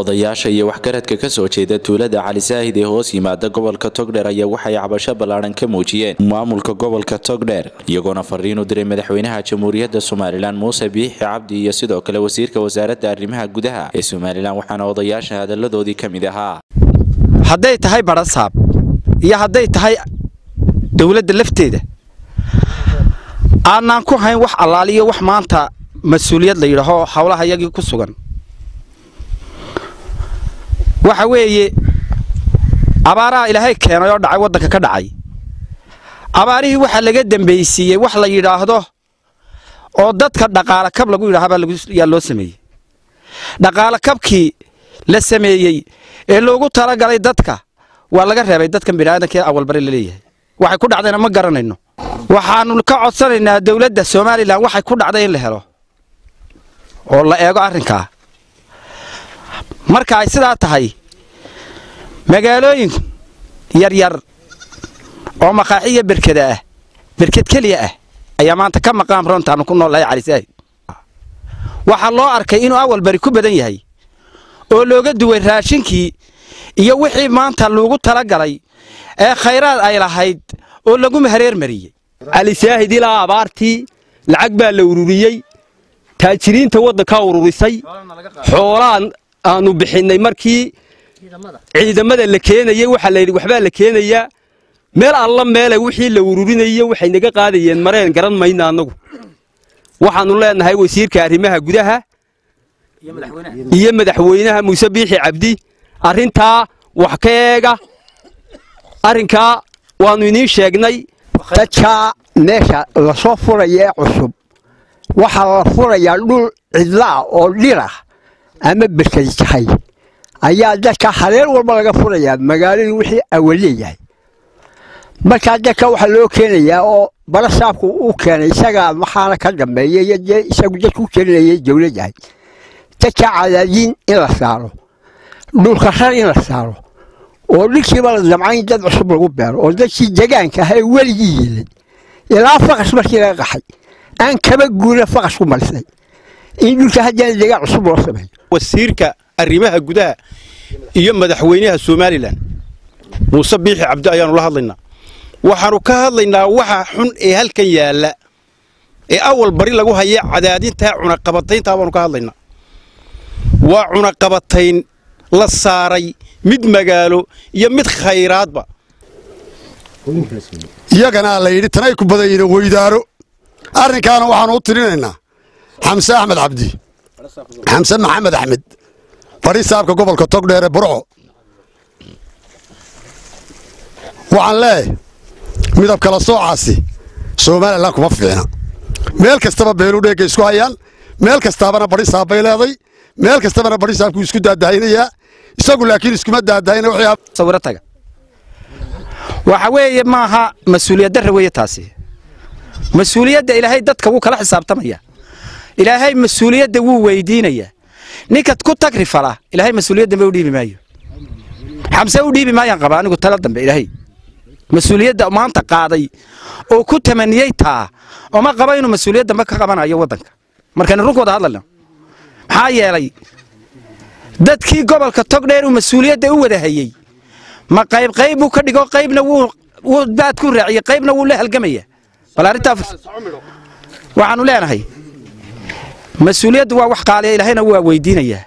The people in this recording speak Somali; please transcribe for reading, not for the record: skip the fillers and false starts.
odayaasha iyo waxgaradka ka soo jeeda tuulada Cali Saahid ee hoos yimaada gobolka Togdheer ayaa waxay cabasho ballaaran ka muujiyeen maamulka gobolka Togdheer iyagoo fariin u diray madaxweynaha Jamhuuriyadda Soomaaliland Muuse Biixi Cabdi iyo sidoo kale wasiirka wasaaradda arrimaha gudaha ee Soomaaliland waxaana odayaasha hadalladoodii kamid ahaa haday tahay barasaab iyo haday tahay dawladda lafteeda aanan ku hayn wax allaaliyo wax maanta mas'uuliyad la yiraahdo hawlaha iyaga ku sugan waxa weeye abaara ilaahay keenayo dhacay wadanka ka dhacay abaarihi waxa laga dambeeyay wax la yiraahdo oo dadka dhaqaale kab lagu yiraahdo lagu yaa loo sameeyay dhaqaale kabki la sameeyay ee loogu tala galay dadka waa laga reebay dadkan biraadankii awal bari leeyahay waxay ku dhacdeen ma garanayno waxaanu ka codsanaynaa dawladda Soomaaliland waxay ku dhacday in la helo oo la eego arrinka marka ay sidaa tahay magaalooyin yar yar oo maqaaxiye berkad kaliya ah ayaa maanta ka maqaan runtaan ku noolay Cali Saahid waxa loo arkay inuu awal bari ku badan yahay oo looga duway raashinkii iyo wixii maanta loogu tala galay ee khayraad ay lahayd oo lagu mahareer mariyay Cali Saahid ila abaartii lacag baa la ururiyay taajiriinta wadanka ururisay xoolaan aanu bixinay markii ciidamada la keenayay waxa la yiri waxba la keenaya meel alla meel ay wixii la ururinayay waxay naga qaadayeen mareen garan mayna anagu waxaanu leenahay wasiirka arrimaha gudaha iyo madaxweynaha Muuse Biixi Cabdi arrinta wax kaga arrinka waanu inii sheegnay dadka meesha la soo furay ee cusub waxa la furayaa dhul cidla oo dhira أما بكرتي حي، أيا ذاك حرير والبلغ فريا مقالي وحي أولية، بس ذاك وحلو كينيا أو برسابك وكيني سجى محركة جمعية يجي سجدك وكيني الجولة جاي، تك على دين إلى صاروا، دول خسرين إلى صاروا، ولكن بعض زمان جد عصب الغبار، وذاك الجان كهاي وليد، إلى فقس مسيرة حي، أن كم جول فقس ومرسي. إنه شهدنا الجيش عصبه رسمي. والسيرك الرماح الجداء يوم مدحوينها السومالي لنا مصبيح عبد أيان الله لنا وحركها لنا وححن إيه هالكيال أول بريل جوها هي عدادين تاع عنقبتين تاع ونكها لنا وعنقبتين للصاري مد مجاله يمد خيرات بقى يا جنا الله يريد تنايكم بدينه ويدارو أرني كانوا وحنوطرين لنا حمسة أحمد عبدي حمسة محمد أحمد فريق سابق قبل كتوك دير برعو وعن لاي ميداب كالاسو عاسي سومالا لانكو مفعنا ميالك استباب بهلو ديك يسكو هايان ميالك استبابنا فريق سابق يلاضي ميالك استبابنا فريق سابق يسكو دادهين ايا يساقو لكن يسكو مدادهين وحيا صورتك وحاوية معها مسؤولية درهوية تاسي مسؤولية دا إلهي دادك وكلا حساب تميا إلهي مسؤولية دو ويدينية نكت كو تكري فلا إلهي مسؤولية دو ودي بمايو حمسة ودي بمايو قباني قلت لها دم إلهي مسؤولية دو ما أنت قاضي أو كو تمنيتها وما قباني مسؤولية دو ما كقبانا أي وطنك مركان الركود هذا لا هاي علي دت كي قبل كتقدر ومسؤولية دو وده هيي ما قايب قايب وكدي قايبنا ودات كون رعية قايبنا ولا هالجمية ولا رتاف وعنو لا هي مسؤولية دوا وحقالي إلهينا هو ويدينية